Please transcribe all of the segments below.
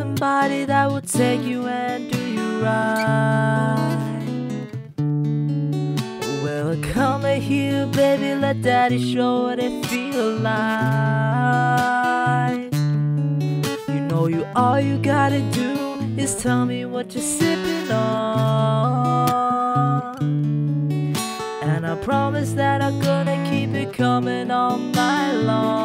somebody that will take you and do you right. Well, come here, baby, let daddy show what it feels like. You know you all you gotta do is tell me what you're sipping on, and I promise that I'm gonna keep it coming all my long.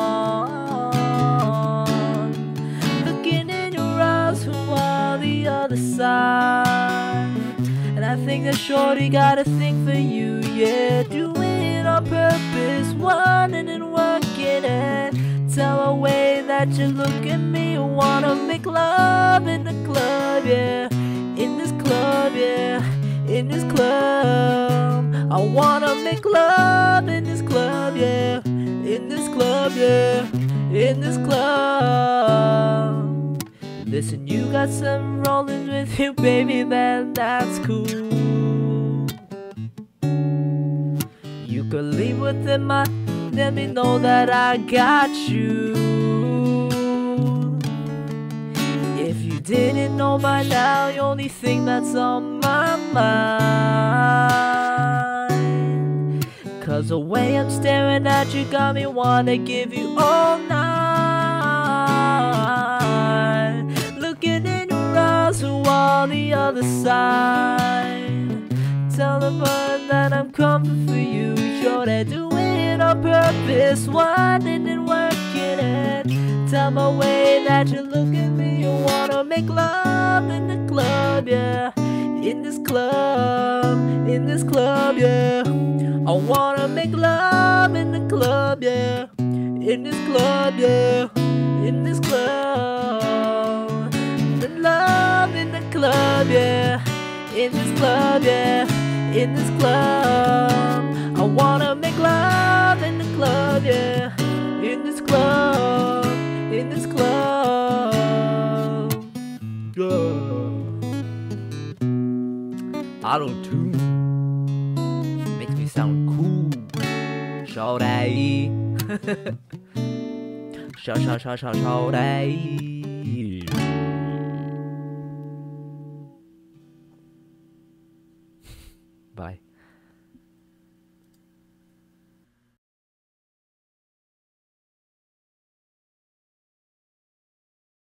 And I think that shorty got a thing for you, yeah. Doing it on purpose, wanting and working it. Tell her way that you look at me, wanna make love in the club, yeah. In this club, yeah. In this club, I wanna make love in this club, yeah. In this club, yeah. In this club. Listen, you got some rollin' with you, baby, man, that's cool. You could leave within my, let me know that I got you. If you didn't know by now, the only thing that's on my mind, 'cause the way I'm staring at you got me wanna give you all night. The other side, tell the bird that I'm coming for you. Sure, they're doing it on purpose, wanting and working it. Tell my way that you look at me, you wanna make love in the club, yeah. In this club, in this club, yeah. I wanna make love in the club, yeah. In this club, yeah. In this club, the love in the club, yeah. In this club, yeah. In this club, I wanna make love in the club, yeah. In this club, in this club, yeah. Auto-Tune makes me sound cool. Shawty, shawty. Bye.